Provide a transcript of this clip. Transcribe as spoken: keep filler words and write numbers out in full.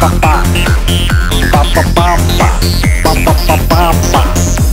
pa pa pa pa pa pa pa pa pa pa pa.